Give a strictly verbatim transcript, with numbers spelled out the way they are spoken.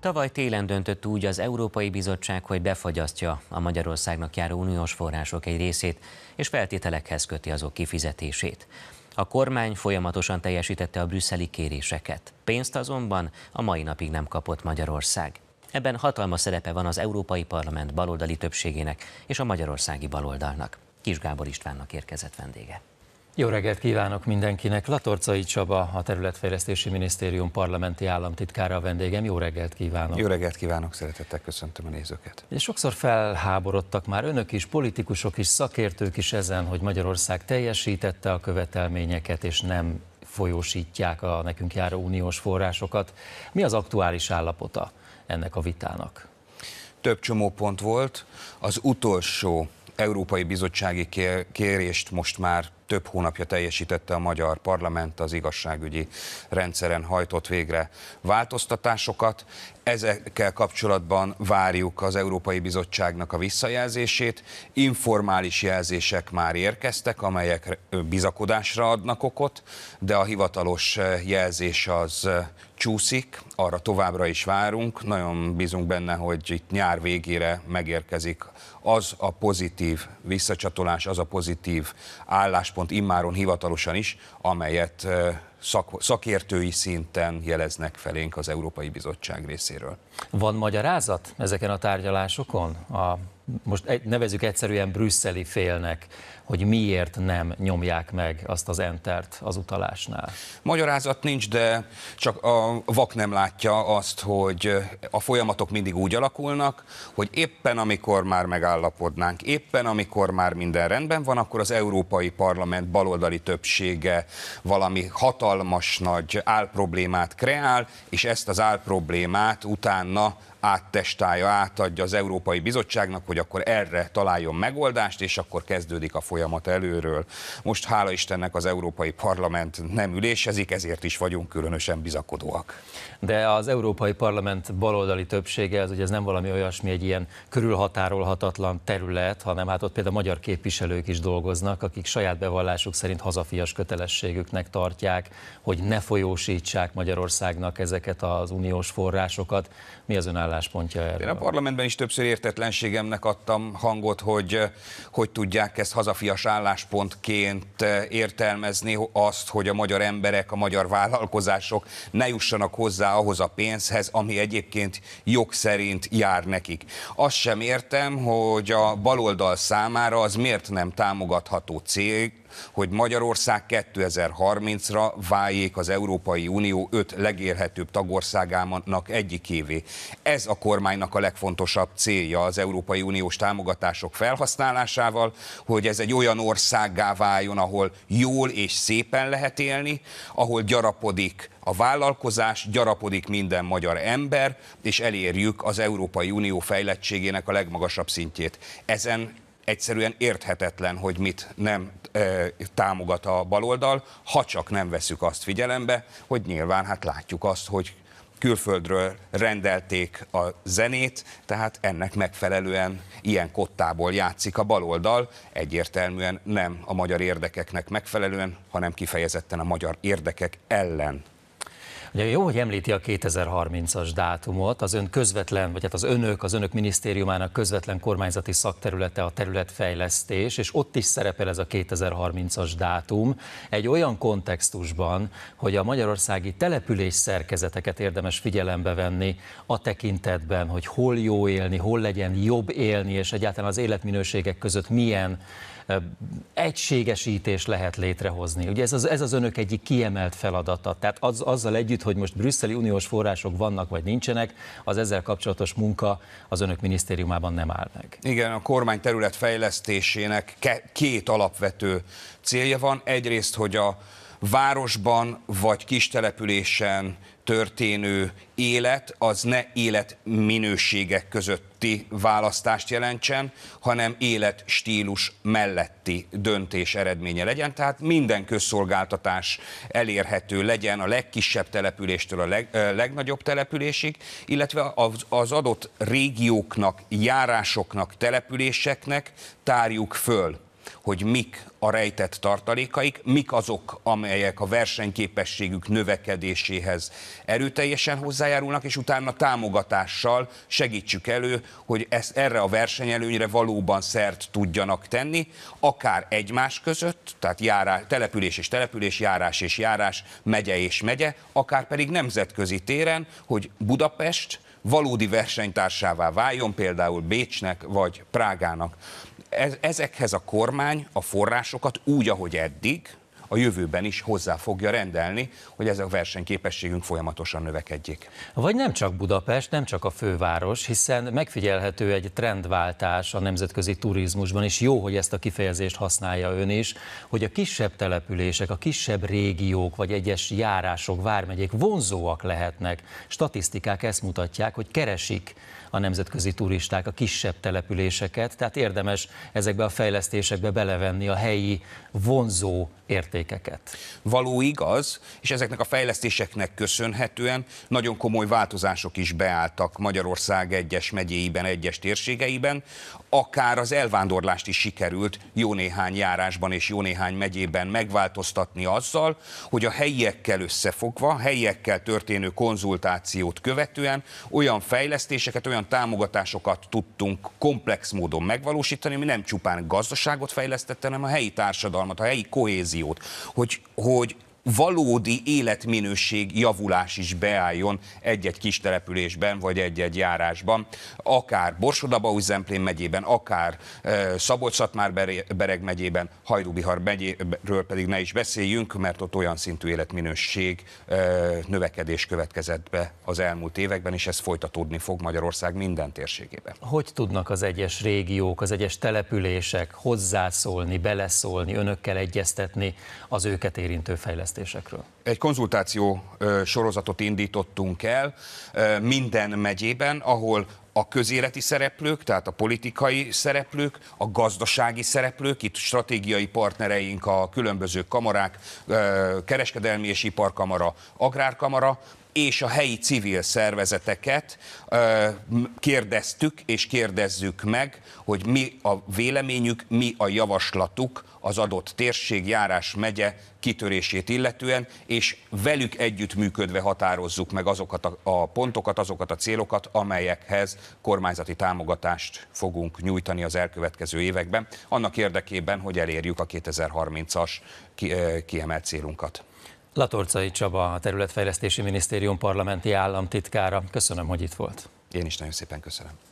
Tavaly télen döntött úgy az Európai Bizottság, hogy befagyasztja a Magyarországnak járó uniós források egy részét, és feltételekhez köti azok kifizetését. A kormány folyamatosan teljesítette a brüsszeli kéréseket. Pénzt azonban a mai napig nem kapott Magyarország. Ebben hatalmas szerepe van az Európai Parlament baloldali többségének és a magyarországi baloldalnak. Kis Gábor Istvánnak érkezett vendége. Jó reggelt kívánok mindenkinek! Latorcai Csaba, a Területfejlesztési Minisztérium parlamenti államtitkára a vendégem. Jó reggelt kívánok! Jó reggelt kívánok! Szeretettel köszöntöm a nézőket! És sokszor felháborodtak már önök is, politikusok is, szakértők is ezen, hogy Magyarország teljesítette a követelményeket, és nem folyósítják a nekünk járó uniós forrásokat. Mi az aktuális állapota ennek a vitának? Több csomópont volt. Az utolsó Európai Bizottsági kérést most már több hónapja teljesítette a magyar parlament, az igazságügyi rendszeren hajtott végre változtatásokat. Ezekkel kapcsolatban várjuk az Európai Bizottságnak a visszajelzését. Informális jelzések már érkeztek, amelyek bizakodásra adnak okot, de a hivatalos jelzés az csúszik, arra továbbra is várunk. Nagyon bízunk benne, hogy itt nyár végére megérkezik az a pozitív visszacsatolás, az a pozitív álláspont immáron hivatalosan is, amelyet szak, szakértői szinten jeleznek felénk az Európai Bizottság részéről. Van magyarázat ezeken a tárgyalásokon? A, most nevezzük egyszerűen brüsszeli félnek, hogy miért nem nyomják meg azt az entert az utalásnál. Magyarázat nincs, de csak a vak nem látja azt, hogy a folyamatok mindig úgy alakulnak, hogy éppen amikor már megállapodnánk, éppen amikor már minden rendben van, akkor az Európai Parlament baloldali többsége valami hatalmas nagy álproblémát kreál, és ezt az álproblémát utána áttestálja, átadja az Európai Bizottságnak, hogy akkor erre találjon megoldást, és akkor kezdődik a folyamat előről. Most hála Istennek az Európai Parlament nem ülésezik, ezért is vagyunk különösen bizakodóak. De az Európai Parlament baloldali többsége, az ugye ez nem valami olyasmi, egy ilyen körülhatárolhatatlan terület, hanem hát ott például magyar képviselők is dolgoznak, akik saját bevallásuk szerint hazafias kötelességüknek tartják, hogy ne folyósítsák Magyarországnak ezeket az uniós forrásokat. Mi az önállás? Én a parlamentben is többször értetlenségemnek adtam hangot, hogy hogy tudják ezt hazafias álláspontként értelmezni azt, hogy a magyar emberek, a magyar vállalkozások ne jussanak hozzá ahhoz a pénzhez, ami egyébként jog szerint jár nekik. Azt sem értem, hogy a baloldal számára az miért nem támogatható cég, hogy Magyarország kétezer-harmincra váljék az Európai Unió öt legélhetőbb tagországának egyikévé. Ez a kormánynak a legfontosabb célja az Európai Uniós támogatások felhasználásával, hogy ez egy olyan országgá váljon, ahol jól és szépen lehet élni, ahol gyarapodik a vállalkozás, gyarapodik minden magyar ember, és elérjük az Európai Unió fejlettségének a legmagasabb szintjét. Ezen egyszerűen érthetetlen, hogy mit nem e, támogat a baloldal, ha csak nem veszük azt figyelembe, hogy nyilván hát látjuk azt, hogy külföldről rendelték a zenét, tehát ennek megfelelően ilyen kottából játszik a baloldal, egyértelműen nem a magyar érdekeknek megfelelően, hanem kifejezetten a magyar érdekek ellen. Ugye jó, hogy említi a kétezer-harmincas dátumot, az ön közvetlen, vagy hát az önök, az önök minisztériumának közvetlen kormányzati szakterülete a területfejlesztés, és ott is szerepel ez a kétezer-harmincas dátum. Egy olyan kontextusban, hogy a magyarországi település szerkezeteket érdemes figyelembe venni a tekintetben, hogy hol jó élni, hol legyen jobb élni, és egyáltalán az életminőségek között milyen egységesítés lehet létrehozni. Ugye ez az, ez az önök egyik kiemelt feladata. Tehát az, azzal együtt, hogy most brüsszeli uniós források vannak vagy nincsenek, az ezzel kapcsolatos munka az önök minisztériumában nem áll meg. Igen, a kormány területfejlesztésének két alapvető célja van. Egyrészt, hogy a városban vagy kistelepülésen történő élet az ne életminőségek közötti választást jelentsen, hanem életstílus melletti döntés eredménye legyen. Tehát minden közszolgáltatás elérhető legyen a legkisebb településtől a leg, ö, legnagyobb településig, illetve az, az adott régióknak, járásoknak, településeknek tárjuk föl hogy mik a rejtett tartalékaik, mik azok, amelyek a versenyképességük növekedéséhez erőteljesen hozzájárulnak, és utána támogatással segítsük elő, hogy ezt, erre a versenyelőnyre valóban szert tudjanak tenni, akár egymás között, tehát járás, település és település, járás és járás, megye és megye, akár pedig nemzetközi téren, hogy Budapest valódi versenytársává váljon, például Bécsnek vagy Prágának. Ezekhez a kormány a forrásokat úgy, ahogy eddig, a jövőben is hozzá fogja rendelni, hogy ez a versenyképességünk folyamatosan növekedjék. Vagy nem csak Budapest, nem csak a főváros, hiszen megfigyelhető egy trendváltás a nemzetközi turizmusban, és jó, hogy ezt a kifejezést használja ön is, hogy a kisebb települések, a kisebb régiók, vagy egyes járások, vármegyék vonzóak lehetnek. Statisztikák ezt mutatják, hogy keresik a nemzetközi turisták a kisebb településeket, tehát érdemes ezekbe a fejlesztésekbe belevenni a helyi vonzó értékeket. Való igaz, és ezeknek a fejlesztéseknek köszönhetően nagyon komoly változások is beálltak Magyarország egyes megyéiben, egyes térségeiben, akár az elvándorlást is sikerült jó néhány járásban és jó néhány megyében megváltoztatni azzal, hogy a helyiekkel összefogva, helyiekkel történő konzultációt követően olyan fejlesztéseket, olyan támogatásokat tudtunk komplex módon megvalósítani, ami nem csupán gazdaságot fejlesztette, hanem a helyi társadalmat, a helyi kohéziót, hogy, hogy valódi életminőség javulás is beálljon egy-egy kis településben, vagy egy-egy járásban, akár Borsod-Abaúj-Zemplén megyében, akár Szabolcs-Szatmár-Bereg megyében, Hajdú-Bihar megyéről pedig ne is beszéljünk, mert ott olyan szintű életminőség növekedés következett be az elmúlt években, és ez folytatódni fog Magyarország minden térségében. Hogy tudnak az egyes régiók, az egyes települések hozzászólni, beleszólni, önökkel egyeztetni az őket érintő fejlesztéseket? Egy konzultáció sorozatot indítottunk el minden megyében, ahol a közéleti szereplők, tehát a politikai szereplők, a gazdasági szereplők, itt stratégiai partnereink a különböző kamarák, kereskedelmi és iparkamara, agrárkamara, és a helyi civil szervezeteket kérdeztük és kérdezzük meg, hogy mi a véleményük, mi a javaslatuk az adott térség, járás, megye kitörését illetően, és velük együttműködve határozzuk meg azokat a, a pontokat, azokat a célokat, amelyekhez kormányzati támogatást fogunk nyújtani az elkövetkező években, annak érdekében, hogy elérjük a kétezer-harmincas kiemelt célunkat. Latorcai Csaba, a Területfejlesztési Minisztérium parlamenti államtitkára. Köszönöm, hogy itt volt. Én is nagyon szépen köszönöm.